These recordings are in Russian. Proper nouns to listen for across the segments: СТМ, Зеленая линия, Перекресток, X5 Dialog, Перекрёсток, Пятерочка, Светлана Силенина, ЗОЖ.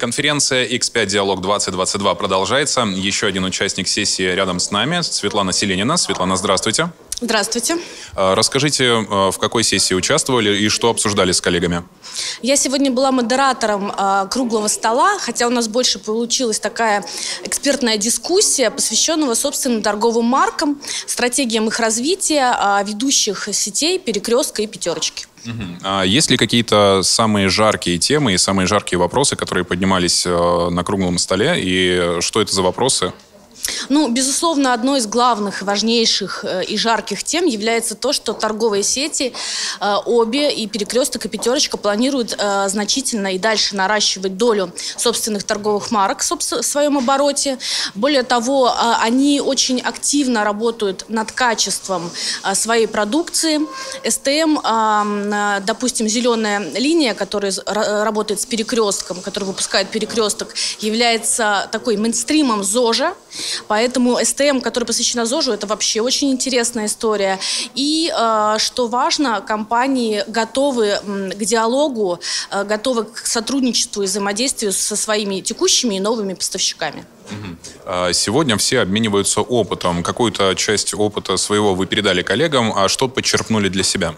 Конференция X5 Dialog 2022 продолжается. Еще один участник сессии рядом с нами, Светлана Силенина. Светлана, здравствуйте. Здравствуйте. Расскажите, в какой сессии участвовали и что обсуждали с коллегами? Я сегодня была модератором круглого стола, хотя у нас больше получилась такая экспертная дискуссия, посвященная собственным торговым маркам, стратегиям их развития, ведущих сетей «Перекрестка» и «Пятерочки». А есть ли какие-то самые жаркие темы и самые жаркие вопросы, которые поднимались на круглом столе, и что это за вопросы? Ну, безусловно, одной из главных, важнейших и жарких тем является то, что торговые сети обе, и «Перекресток», и «Пятерочка», планируют значительно и дальше наращивать долю собственных торговых марок в своем обороте. Более того, они очень активно работают над качеством своей продукции. СТМ, допустим, «Зеленая линия», которая работает с «Перекрестком», который выпускает «Перекресток», является такой мейнстримом ЗОЖа. Поэтому СТМ, который посвящена ЗОЖу, это вообще очень интересная история. И, что важно, компании готовы к диалогу, готовы к сотрудничеству и взаимодействию со своими текущими и новыми поставщиками. Сегодня все обмениваются опытом. Какую-то часть опыта своего вы передали коллегам, а что подчерпнули для себя?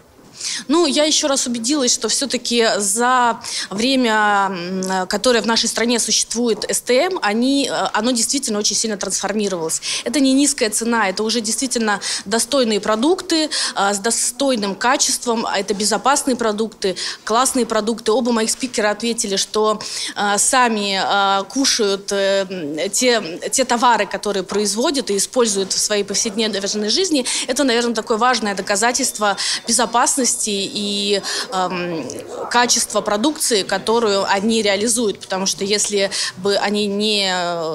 Ну, я еще раз убедилась, что все-таки за время, которое в нашей стране существует СТМ, оно действительно очень сильно трансформировалось. Это не низкая цена, это уже действительно достойные продукты с достойным качеством, это безопасные продукты, классные продукты. Оба моих спикера ответили, что сами кушают те товары, которые производят и используют в своей повседневной жизни. Это, наверное, такое важное доказательство безопасности и качество продукции, которую они реализуют. Потому что если бы они не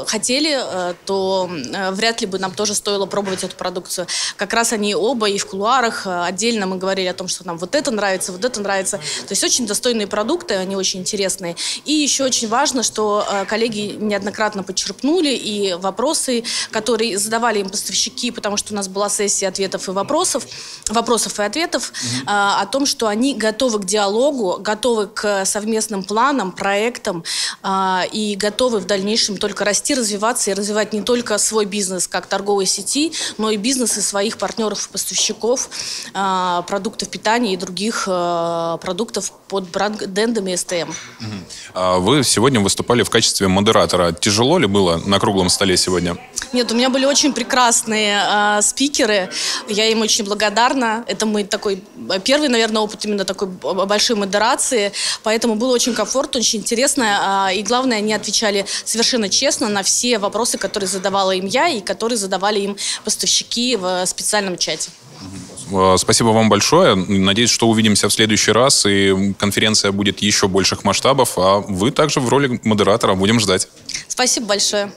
хотели, то вряд ли бы нам тоже стоило пробовать эту продукцию. Как раз они оба и в кулуарах отдельно мы говорили о том, что нам вот это нравится. То есть очень достойные продукты, они очень интересные. И еще очень важно, что коллеги неоднократно подчерпнули и вопросы, которые задавали им поставщики, потому что у нас была сессия ответов и вопросов, вопросов и ответов, о том, что они готовы к диалогу, готовы к совместным планам, проектам и готовы в дальнейшем только расти, развиваться и развивать не только свой бизнес как торговой сети, но и бизнесы своих партнеров, поставщиков, продуктов питания и других продуктов под брендами СТМ. Вы сегодня выступали в качестве модератора. Тяжело ли было на круглом столе сегодня? Нет, у меня были очень прекрасные спикеры. Я им очень благодарна. Это мы такой первый, наверное, опыт именно такой большой модерации, поэтому было очень комфортно, очень интересно, и главное, они отвечали совершенно честно на все вопросы, которые задавала им я и которые задавали им поставщики в специальном чате. Спасибо вам большое. Надеюсь, что увидимся в следующий раз, и конференция будет еще больших масштабов, а вы также в роли модератора. Будем ждать. Спасибо большое.